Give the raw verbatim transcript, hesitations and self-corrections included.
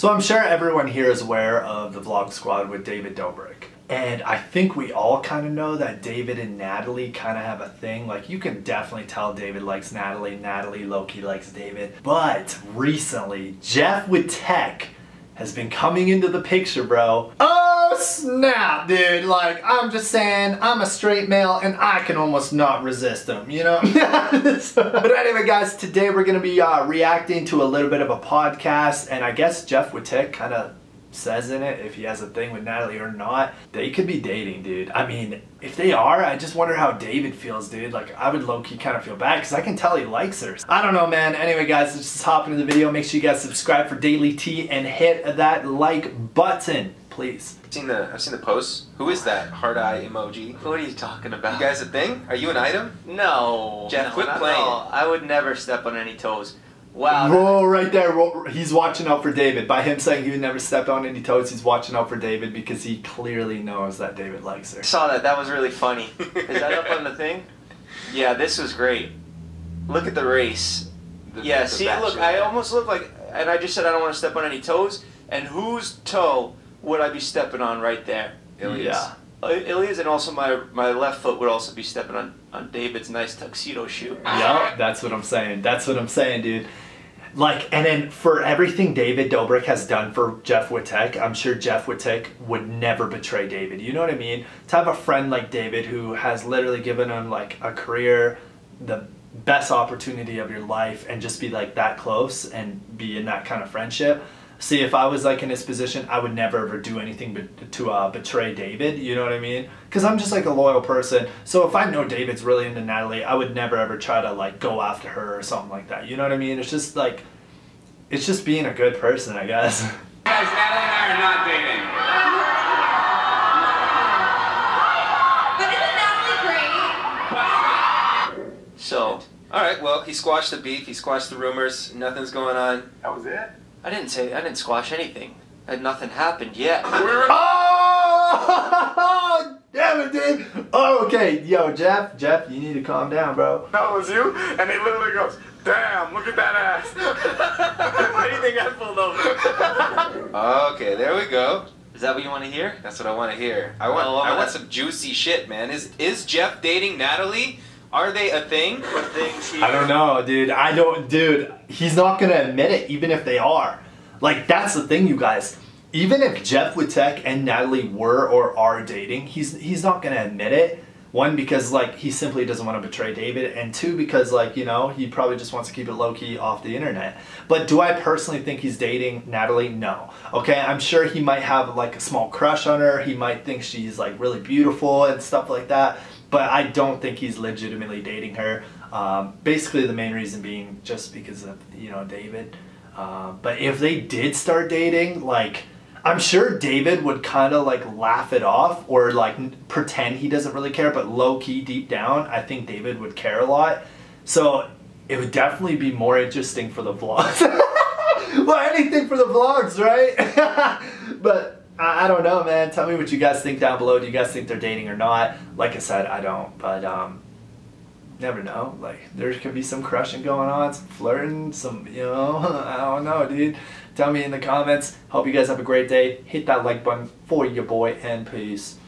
So I'm sure everyone here is aware of the Vlog Squad with David Dobrik. And I think we all kind of know that David and Natalie kind of have a thing. Like, you can definitely tell David likes Natalie, Natalie low-key likes David. But recently, Jeff Wittek has been coming into the picture, bro. Oh snap, dude. Like, I'm just saying, I'm a straight male and I can almost not resist him, you know? But anyway, guys, today we're gonna be uh, reacting to a little bit of a podcast, and I guess Jeff Wittek kind of says in it if he has a thing with Natalie or not. They could be dating, dude. I mean, if they are, I just wonder how David feels, dude. Like, I would low-key kind of feel bad because I can tell he likes her. I don't know, man. Anyway, guys, let's just hop into the video. Make sure you guys subscribe for Daily Tea and hit that like button, please. I've seen the, I've seen the posts. Who is that hard eye emoji? What are you talking about? You guys a thing? Are you an item? No. Jeff, no, quit playing. All. I would never step on any toes. Wow. Whoa, right there. Whoa, he's watching out for David. By him saying he would never step on any toes, he's watching out for David because he clearly knows that David likes her. I saw that. That was really funny. Is that up on the thing? Yeah, this was great. Look at the race. The, yeah, the see, look, right? I almost look like, and I just said I don't want to step on any toes, and whose toe would I be stepping on right there? Ilias. Yeah. Ilias, and also my my left foot would also be stepping on, on David's nice tuxedo shoe. Yep, that's what I'm saying. That's what I'm saying, dude. Like, and then for everything David Dobrik has done for Jeff Wittek, I'm sure Jeff Wittek would never betray David. You know what I mean? To have a friend like David who has literally given him, like, a career, the best opportunity of your life, and just be, like, that close and be in that kind of friendship. See, if I was, like, in his position, I would never ever do anything but to uh, betray David, you know what I mean? Because I'm just, like, a loyal person. So if I know David's really into Natalie, I would never ever try to, like, go after her or something like that, you know what I mean? It's just, like, it's just being a good person, I guess. Guys, Natalie and I are not dating. But isn't Natalie great? So, all right, well, he squashed the beef, he squashed the rumors, nothing's going on. That was it? I didn't say, I didn't squash anything. And nothing happened yet. Oh! Damn it, dude! Oh, okay, yo, Jeff, Jeff, you need to calm down, bro. That was you, and it literally goes, damn, look at that ass. Why do you think I pulled over? Okay, there we go. Is that what you want to hear? That's what I want to hear. I want, oh, I want some juicy shit, man. Is, is Jeff dating Natalie? Are they a thing? I don't know, dude. I don't, dude. He's not gonna admit it, even if they are. Like, that's the thing, you guys. Even if Jeff Wittek and Natalie were or are dating, he's he's not gonna admit it. One, because, like, he simply doesn't want to betray David, and two, because, like, you know, he probably just wants to keep it low-key off the internet. But do I personally think he's dating Natalie? No. Okay, I'm sure he might have, like, a small crush on her. He might think she's, like, really beautiful and stuff like that. But I don't think he's legitimately dating her. Um, basically, the main reason being just because of, you know, David. Uh, but if they did start dating, like, I'm sure David would kind of, like, laugh it off or, like, pretend he doesn't really care. But low-key, deep down, I think David would care a lot. So it would definitely be more interesting for the vlogs. Well, anything for the vlogs, right? But I don't know, man. Tell me what you guys think down below. Do you guys think they're dating or not? Like I said, I don't, but um, never know. Like, there could be some crushing going on, some flirting, some, you know, I don't know, dude. Tell me in the comments. Hope you guys have a great day. Hit that like button for your boy, and peace.